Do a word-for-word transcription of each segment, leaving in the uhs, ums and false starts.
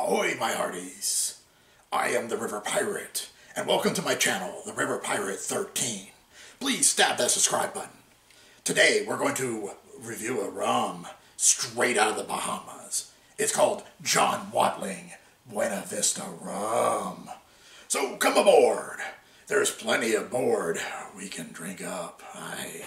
Ahoy, my hearties! I am the River Pirate, and welcome to my channel, The River Pirate thirteen. Please stab that subscribe button. Today, we're going to review a rum straight out of the Bahamas. It's called John Watling Buena Vista Rum. So come aboard. There's plenty aboard. We can drink up. Aye.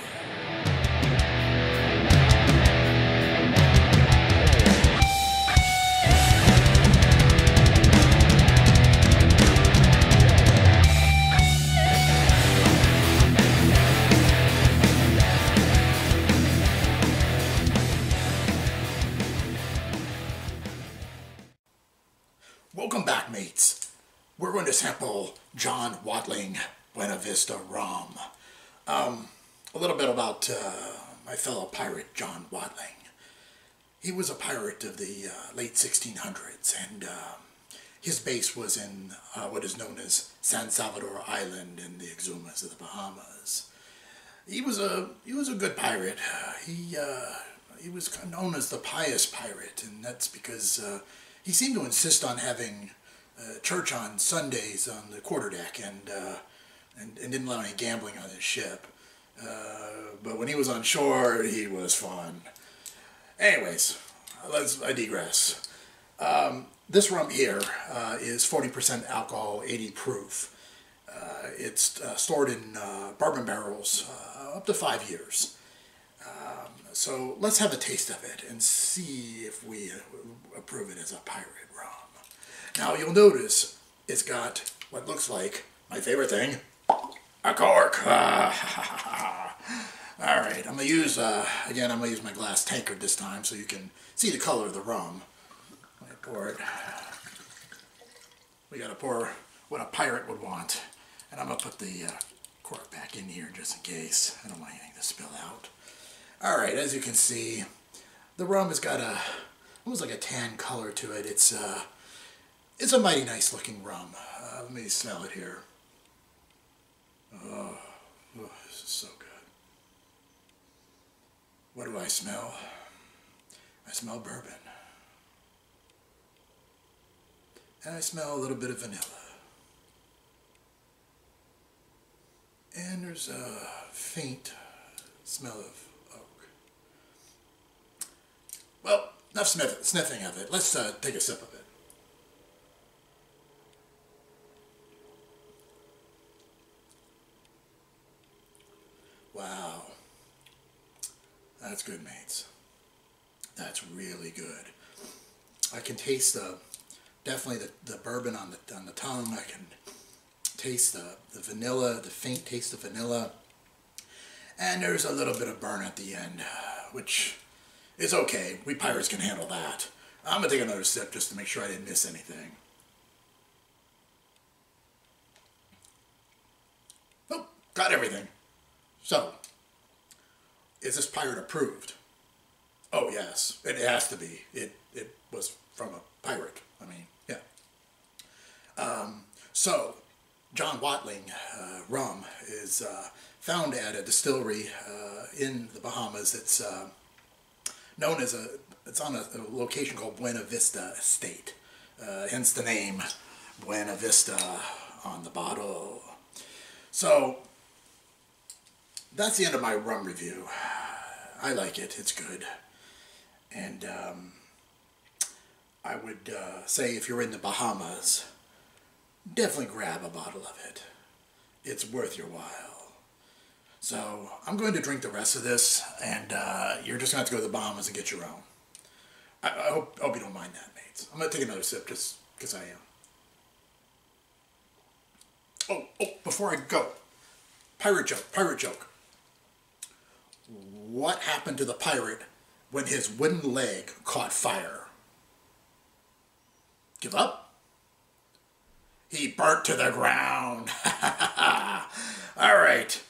Welcome back, mates. We're going to sample John Watling Buena Vista Rum. Um, a little bit about uh, my fellow pirate, John Watling. He was a pirate of the uh, late sixteen hundreds, and uh, his base was in uh, what is known as San Salvador Island in the Exumas of the Bahamas. He was a he was a good pirate. He uh, he was known as the pious pirate, and that's because. Uh, He seemed to insist on having uh, church on Sundays on the quarterdeck, and, uh, and and didn't allow any gambling on his ship. Uh, but when he was on shore, he was fun. Anyways, let's I digress. Um, this rum here uh, is forty percent alcohol, eighty proof. Uh, it's uh, stored in uh, bourbon barrels uh, up to five years. Um, so let's have a taste of it and see if we approve it as a pirate rum. Now you'll notice it's got what looks like my favorite thing, a cork. Ah. All right, I'm gonna use uh, again. I'm gonna use my glass tankard this time so you can see the color of the rum. I'm gonna pour it. We gotta pour what a pirate would want, and I'm gonna put the uh, cork back in here just in case. I don't want anything to spill out. Alright, as you can see, the rum has got a, almost like a tan color to it. It's a, it's a mighty nice looking rum. Uh, let me smell it here. Oh, oh, this is so good. What do I smell? I smell bourbon. And I smell a little bit of vanilla. And there's a faint smell of Well, enough sniff sniffing of it. Let's uh, take a sip of it. Wow. That's good, mates. That's really good. I can taste the, definitely the, the bourbon on the, on the tongue. I can taste the, the vanilla, the faint taste of vanilla. And there's a little bit of burn at the end, which... It's okay, we pirates can handle that. I'm gonna take another sip just to make sure I didn't miss anything. Oh, got everything. So, is this pirate approved? Oh yes, it has to be. It it was from a pirate, I mean, yeah. Um, so, John Watling uh, rum is uh, found at a distillery uh, in the Bahamas. It's uh, known as a, it's on a, a location called Buena Vista Estate, uh, hence the name Buena Vista on the bottle. So, that's the end of my rum review. I like it, it's good. And um, I would uh, say if you're in the Bahamas, definitely grab a bottle of it. It's worth your while. So, I'm going to drink the rest of this, and uh, you're just going to have to go to the Bahamas and get your own. I, I hope, hope you don't mind that, mates. I'm going to take another sip, just because I am. Oh, oh, before I go, pirate joke, pirate joke. What happened to the pirate when his wooden leg caught fire? Give up? He burnt to the ground. All right.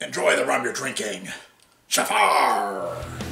Enjoy the rum you're drinking. Shafar!